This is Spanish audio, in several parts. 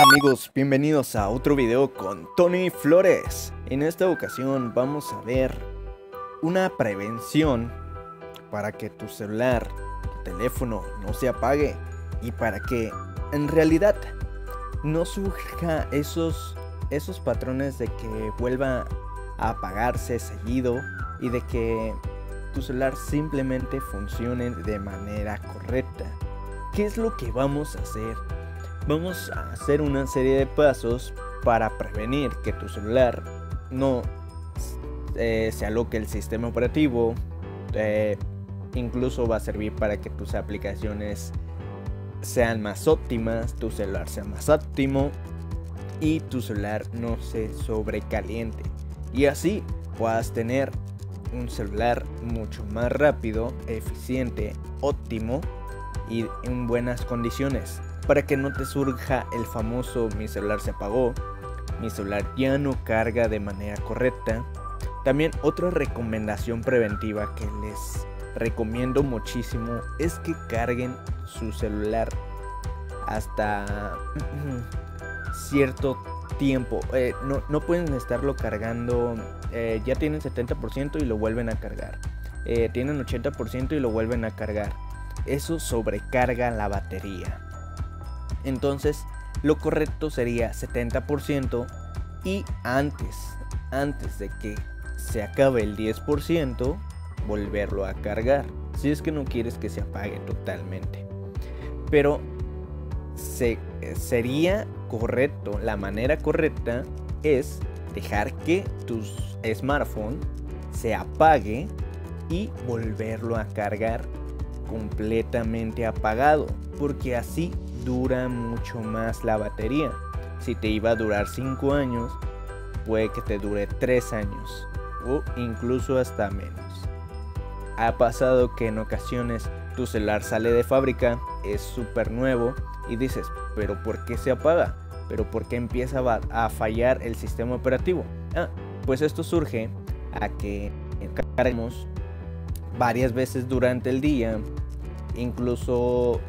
Hola amigos, bienvenidos a otro video con Tony Flores. En esta ocasión vamos a ver una prevención para que tu celular, tu teléfono no se apague y para que en realidad no surja esos patrones de que vuelva a apagarse seguido y de que tu celular simplemente funcione de manera correcta. ¿Qué es lo que vamos a hacer? Vamos a hacer una serie de pasos para prevenir que tu celular no se aloque el sistema operativo. Incluso va a servir para que tus aplicaciones sean más óptimas, tu celular sea más óptimo y tu celular no se sobrecaliente. Y así puedas tener un celular mucho más rápido, eficiente, óptimo y en buenas condiciones, para que no te surja el famoso mi celular se apagó, mi celular ya no carga de manera correcta. También otra recomendación preventiva que les recomiendo muchísimo es que carguen su celular hasta cierto tiempo. No pueden estarlo cargando, ya tienen 70% y lo vuelven a cargar, tienen 80% y lo vuelven a cargar. Eso sobrecarga la batería. Entonces lo correcto sería 70% y antes de que se acabe el 10% volverlo a cargar, si es que no quieres que se apague totalmente. Pero sería correcto, la manera correcta es dejar que tu smartphone se apague y volverlo a cargar completamente apagado, porque así dura mucho más la batería. Si te iba a durar 5 años, puede que te dure 3 años o incluso hasta menos. Ha pasado que en ocasiones tu celular sale de fábrica, es súper nuevo y dices, pero ¿por qué se apaga? ¿Pero por qué empieza a fallar el sistema operativo? Pues esto surge a que carguemos varias veces durante el día, incluso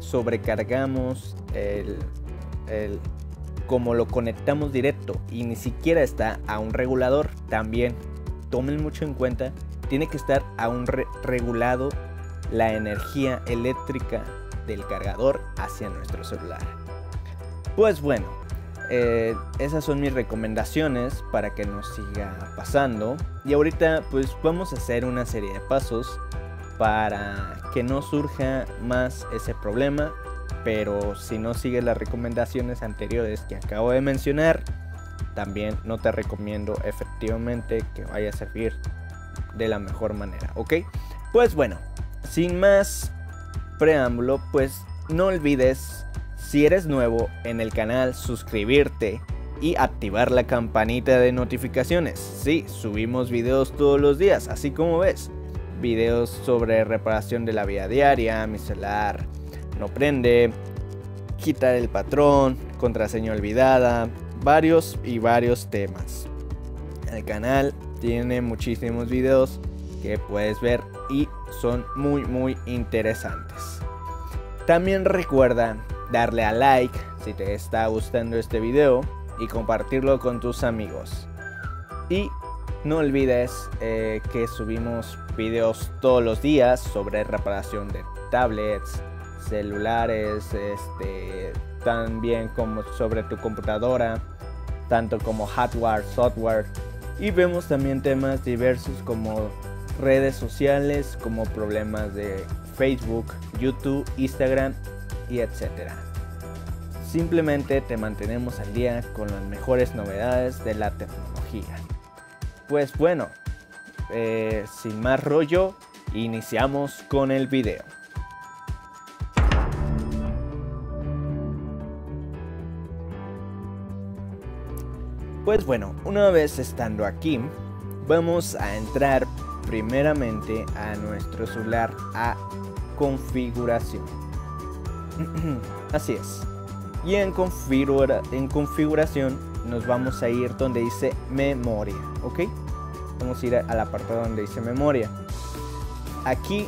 sobrecargamos como lo conectamos directo y ni siquiera está a un regulador. También tomen mucho en cuenta, tiene que estar a un regulado la energía eléctrica del cargador hacia nuestro celular. Pues bueno, esas son mis recomendaciones para que nos siga pasando. Y ahorita pues vamos a hacer una serie de pasos para que no surja más ese problema. Pero si no sigues las recomendaciones anteriores que acabo de mencionar, también no te recomiendo efectivamente que vaya a servir de la mejor manera, ¿ok? Pues bueno, sin más preámbulo, pues no olvides, si eres nuevo en el canal, suscribirte y activar la campanita de notificaciones. Sí, subimos videos todos los días, así como ves. Videos sobre reparación de la vida diaria, mi celular no prende, quitar el patrón, contraseña olvidada, varios temas. El canal tiene muchísimos videos que puedes ver y son muy interesantes. También recuerda darle a like si te está gustando este video y compartirlo con tus amigos. Y no olvides que subimos videos todos los días sobre reparación de tablets, celulares, también como sobre tu computadora, tanto como hardware, software, y vemos también temas diversos como redes sociales, como problemas de Facebook, YouTube, Instagram y etcétera. Simplemente te mantenemos al día con las mejores novedades de la tecnología. Pues bueno, sin más rollo, iniciamos con el video. Pues bueno, una vez estando aquí, vamos a entrar primeramente a nuestro celular a configuración. Así es. Y en configuración nos vamos a ir donde dice memoria, ¿ok? Vamos a ir al apartado donde dice memoria. Aquí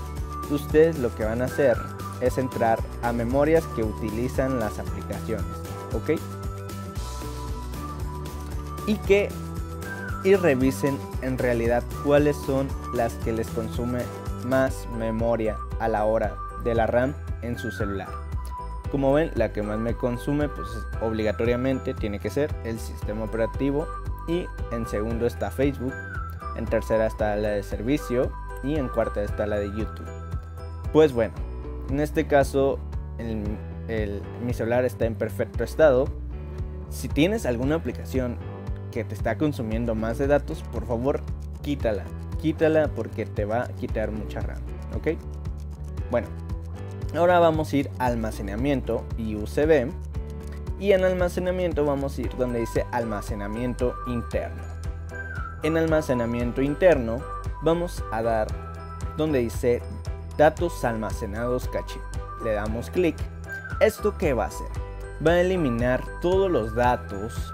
ustedes lo que van a hacer es entrar a memorias que utilizan las aplicaciones, ¿ok? y que revisen en realidad cuáles son las que les consume más memoria a la hora de la RAM en su celular. Como ven, la que más me consume pues obligatoriamente tiene que ser el sistema operativo, y en segundo está Facebook, en tercera está la de servicio y en cuarta está la de YouTube. Pues bueno, en este caso mi celular está en perfecto estado. Si tienes alguna aplicación que te está consumiendo más de datos, por favor quítala porque te va a quitar mucha RAM, ¿ok? Bueno, ahora vamos a ir a almacenamiento y USB, y en almacenamiento vamos a ir donde dice almacenamiento interno. En almacenamiento interno vamos a dar donde dice datos almacenados caché, le damos clic. ¿Esto qué va a hacer? Va a eliminar todos los datos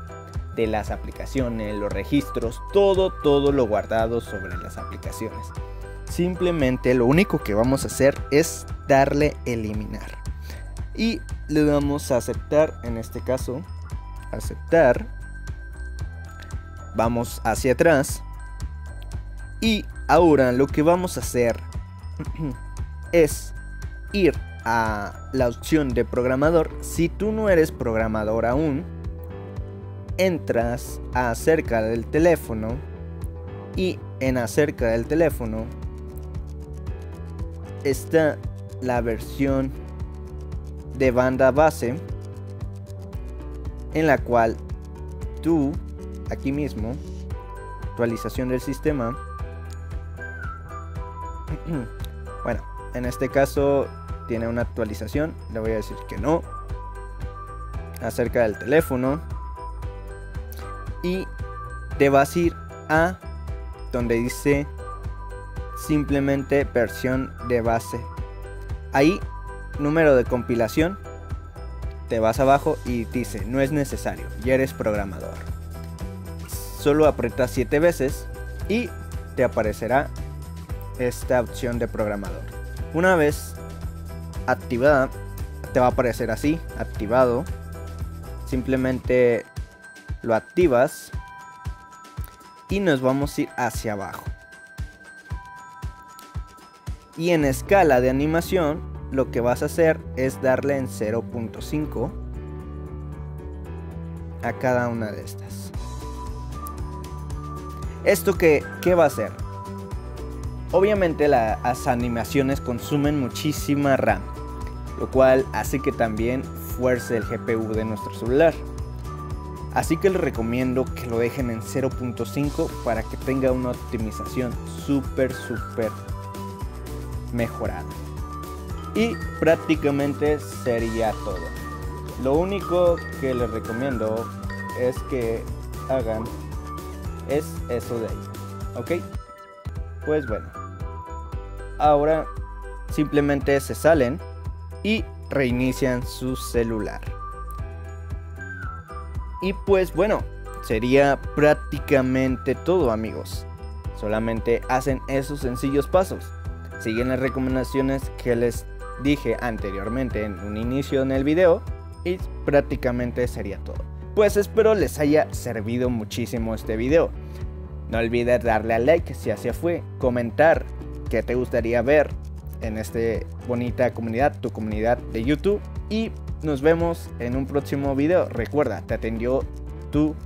de las aplicaciones, los registros, todo lo guardado sobre las aplicaciones. Simplemente lo único que vamos a hacer es darle eliminar y le damos a aceptar. En este caso aceptar, vamos hacia atrás y ahora lo que vamos a hacer es ir a la opción de programador. Si tú no eres programador aún, entras a acerca del teléfono y en acerca del teléfono está la versión de banda base, en la cual tú aquí mismo actualización del sistema. Bueno, en este caso tiene una actualización, le voy a decir que no, acerca del teléfono, y te vas a ir a donde dice simplemente versión de base, ahí número de compilación, te vas abajo y dice no es necesario, ya eres programador, solo aprietas 7 veces y te aparecerá esta opción de programador. Una vez activada te va a aparecer así, activado, simplemente lo activas y nos vamos a ir hacia abajo, y en escala de animación lo que vas a hacer es darle en 0.5 a cada una de estas. ¿Esto qué va a hacer? Obviamente las animaciones consumen muchísima RAM, lo cual hace que también fuerce el GPU de nuestro celular. Así que les recomiendo que lo dejen en 0.5 para que tenga una optimización súper mejorada. Y prácticamente sería todo. Lo único que les recomiendo es que hagan es eso de ahí, ¿ok? Pues bueno, ahora simplemente se salen y reinician su celular. Y pues bueno, sería prácticamente todo, amigos. Solamente hacen esos sencillos pasos. Siguen las recomendaciones que les dije anteriormente en un inicio en el video. Y prácticamente sería todo. Pues espero les haya servido muchísimo este video. No olvides darle al like si así fue. Comentar qué te gustaría ver en esta bonita comunidad, tu comunidad de YouTube. Y nos vemos en un próximo video. Recuerda, te atendió tu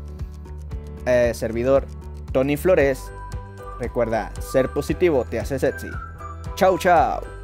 servidor Tony Flores. Recuerda, ser positivo te hace sexy. Chau, chau.